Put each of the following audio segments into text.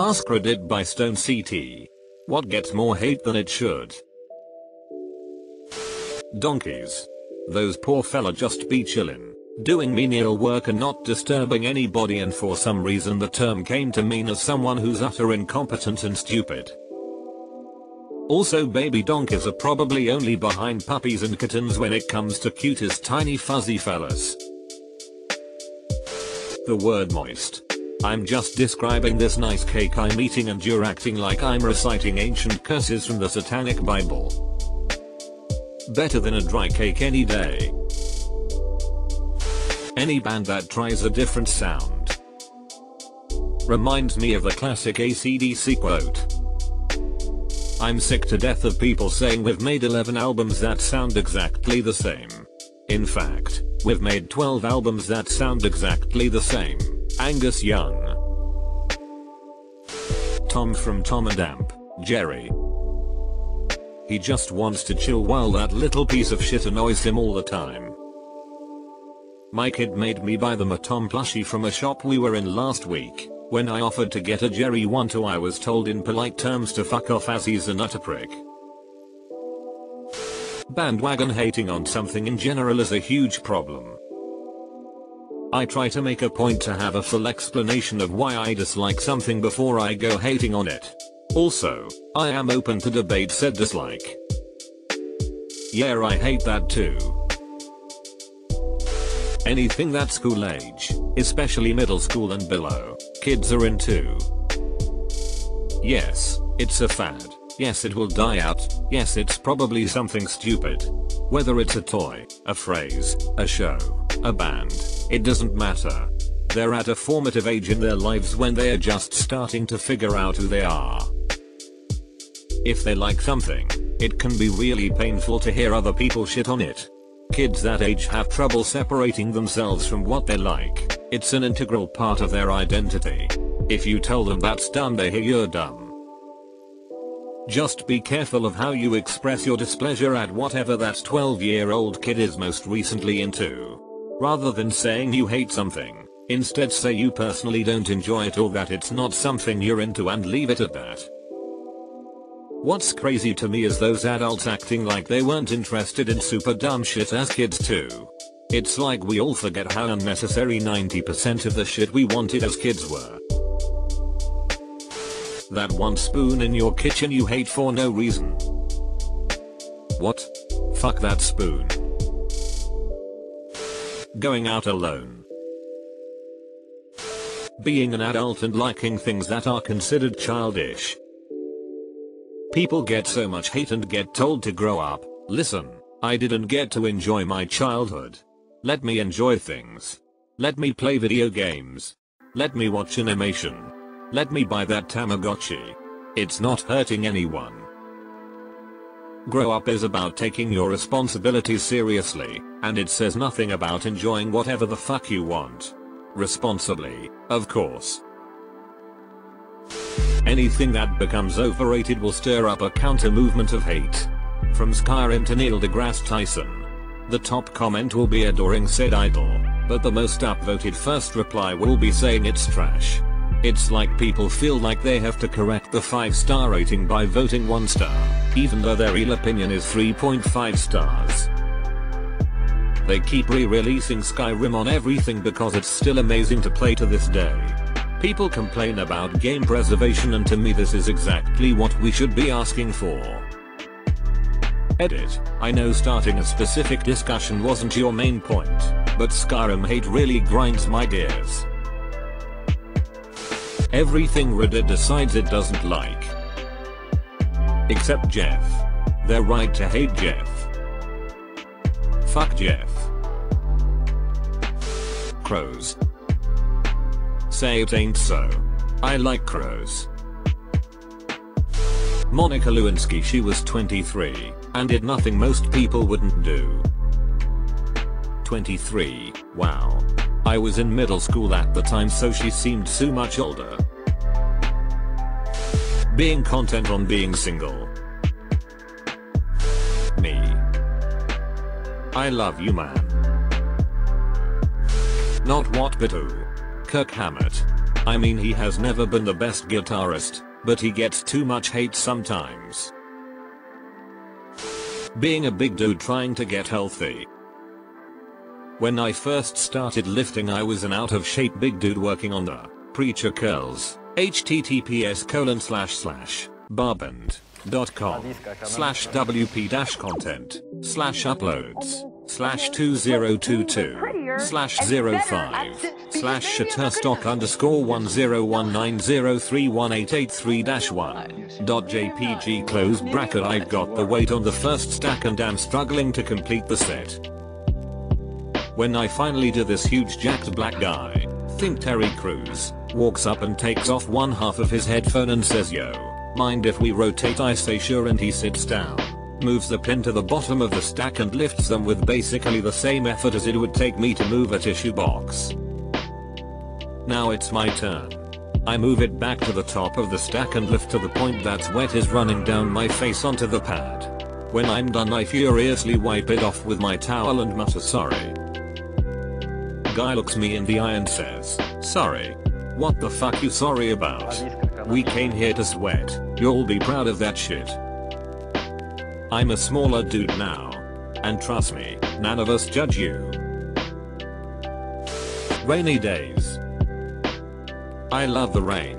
Ask Reddit by Stone CT. What gets more hate than it should? Donkeys. Those poor fella just be chillin', doing menial work and not disturbing anybody, and for some reason the term came to mean as someone who's utter incompetent and stupid. Also, baby donkeys are probably only behind puppies and kittens when it comes to cutest tiny fuzzy fellas. The word moist. I'm just describing this nice cake I'm eating and you're acting like I'm reciting ancient curses from the Satanic Bible. Better than a dry cake any day. Any band that tries a different sound. Reminds me of the classic AC/DC quote. I'm sick to death of people saying we've made 11 albums that sound exactly the same. In fact, we've made 12 albums that sound exactly the same. Angus Young. Tom from Tom and Amp, Jerry. He just wants to chill while that little piece of shit annoys him all the time. My kid made me buy them a Tom plushie from a shop we were in last week. When I offered to get a Jerry one too, I was told in polite terms to fuck off as he's an utter prick. Bandwagon hating on something in general is a huge problem. I try to make a point to have a full explanation of why I dislike something before I go hating on it. Also, I am open to debate said dislike. Yeah, I hate that too. Anything that's school age, especially middle school and below, kids are into. Yes, it's a fad. Yes, it will die out. Yes, it's probably something stupid. Whether it's a toy, a phrase, a show, a band, it doesn't matter. They're at a formative age in their lives when they are just starting to figure out who they are. If they like something, it can be really painful to hear other people shit on it. Kids that age have trouble separating themselves from what they like. It's an integral part of their identity. If you tell them that's dumb, they hear you're dumb. Just be careful of how you express your displeasure at whatever that 12-year-old kid is most recently into. Rather than saying you hate something, instead say you personally don't enjoy it or that it's not something you're into, and leave it at that. What's crazy to me is those adults acting like they weren't interested in super dumb shit as kids too. It's like we all forget how unnecessary 90% of the shit we wanted as kids were. That one spoon in your kitchen you hate for no reason. What? Fuck that spoon. Going out alone. Being an adult and liking things that are considered childish. People get so much hate and get told to grow up. Listen, I didn't get to enjoy my childhood. Let me enjoy things. Let me play video games. Let me watch animation. Let me buy that Tamagotchi. It's not hurting anyone. Grow up is about taking your responsibilities seriously, and it says nothing about enjoying whatever the fuck you want. Responsibly, of course. Anything that becomes overrated will stir up a counter-movement of hate. From Skyrim to Neil deGrasse Tyson. The top comment will be adoring said idol, but the most upvoted first reply will be saying it's trash. It's like people feel like they have to correct the 5-star rating by voting 1 star, even though their real opinion is 3.5 stars. They keep re-releasing Skyrim on everything because it's still amazing to play to this day. People complain about game preservation, and to me this is exactly what we should be asking for. Edit. I know starting a specific discussion wasn't your main point, but Skyrim hate really grinds my gears. Everything Reddit decides it doesn't like. Except Jeff. They're right to hate Jeff. Fuck Jeff. Crows. Say it ain't so. I like crows. Monica Lewinsky. She was 23 and did nothing most people wouldn't do. 23, wow. I was in middle school at the time, so she seemed so much older. Being content on being single. Me. I love you, man. Not what but who. Kirk Hammett. I mean, he has never been the best guitarist, but he gets too much hate sometimes. Being a big dude trying to get healthy. When I first started lifting, I was an out of shape big dude working on the preacher curls. https://barband.com/wp-content/uploads/2022/05/shutterstock_10109031838-1.jpg I've got the weight on the first stack and am struggling to complete the set. When I finally do, this huge jacked black guy, think Terry Crews, walks up and takes off one half of his headphone and says, "Yo, mind if we rotate?" I say sure, and he sits down, moves the pin to the bottom of the stack and lifts them with basically the same effort as it would take me to move a tissue box. Now it's my turn. I move it back to the top of the stack and lift to the point that sweat is running down my face onto the pad. When I'm done, I furiously wipe it off with my towel and mutter sorry. Guy looks me in the eye and says, "Sorry? What the fuck you sorry about? We came here to sweat, you'll be proud of that shit." I'm a smaller dude now. And trust me, none of us judge you. Rainy days. I love the rain.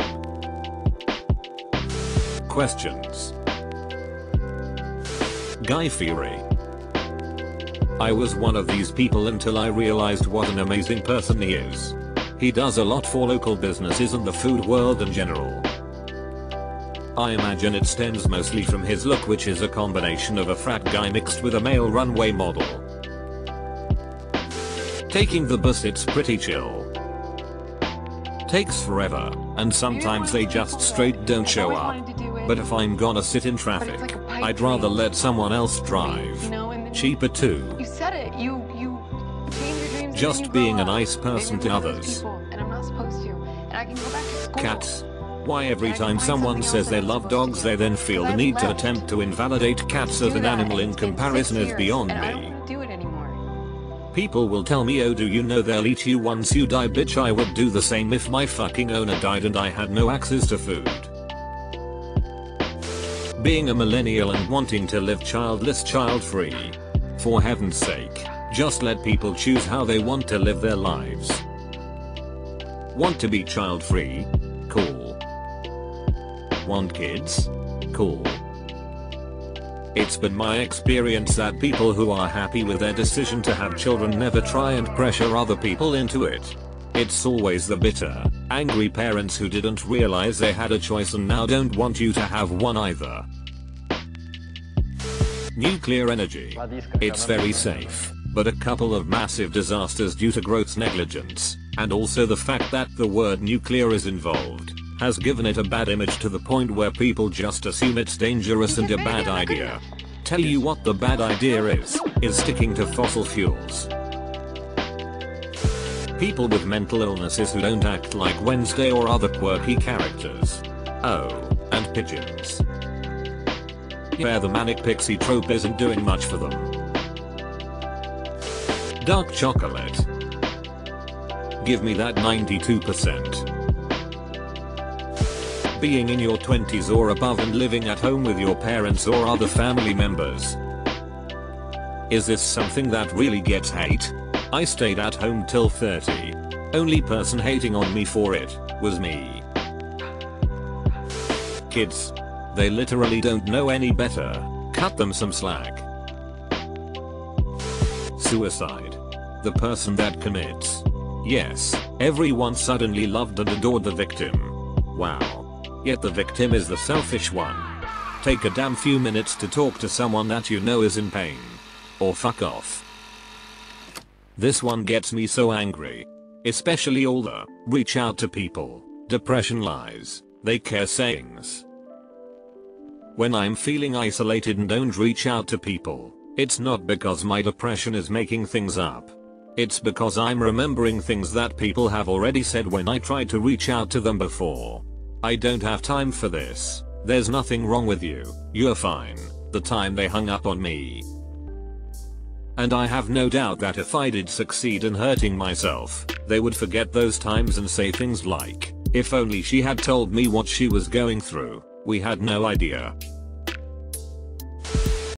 Questions. Guy Fury. I was one of these people until I realized what an amazing person he is. He does a lot for local businesses and the food world in general. I imagine it stems mostly from his look, which is a combination of a frat guy mixed with a male runway model. Taking the bus, it's pretty chill. Takes forever, and sometimes they just straight don't show up. But if I'm gonna sit in traffic, I'd rather let someone else drive. Cheaper too. You said it. You came your dreams. Just being a nice person to others. And I'm not supposed to. And I can go back to school. Cats. Why every time someone says they love dogs, they then feel the need to attempt to invalidate cats as an animal in comparison is beyond me. I don't do it anymore. People will tell me, "Oh, do you know they'll eat you once you die?" Bitch, I would do the same if my fucking owner died and I had no access to food. Being a millennial and wanting to live childless, child-free. For heaven's sake, just let people choose how they want to live their lives. Want to be child-free? Cool. Want kids? Cool. It's been my experience that people who are happy with their decision to have children never try and pressure other people into it. It's always the bitter, angry parents who didn't realize they had a choice and now don't want you to have one either. Nuclear energy. It's very safe, but a couple of massive disasters due to gross negligence, and also the fact that the word nuclear is involved, has given it a bad image to the point where people just assume it's dangerous and a bad idea. Tell you what the bad idea is sticking to fossil fuels. People with mental illnesses who don't act like Wednesday or other quirky characters. Oh, and pigeons. Yeah, the manic pixie trope isn't doing much for them. Dark chocolate. Give me that 92%. Being in your 20s or above and living at home with your parents or other family members. Is this something that really gets hate? I stayed at home till 30. Only person hating on me for it was me. Kids. They literally don't know any better. Cut them some slack. Suicide. The person that commits. Yes, everyone suddenly loved and adored the victim. Wow. Yet the victim is the selfish one. Take a damn few minutes to talk to someone that you know is in pain. Or fuck off. This one gets me so angry. Especially all the reach out to people, depression lies, they care sayings. When I'm feeling isolated and don't reach out to people, it's not because my depression is making things up. It's because I'm remembering things that people have already said when I tried to reach out to them before. "I don't have time for this. There's nothing wrong with you. You're fine." The time they hung up on me. And I have no doubt that if I did succeed in hurting myself, they would forget those times and say things like, If only she had told me what she was going through. We had no idea.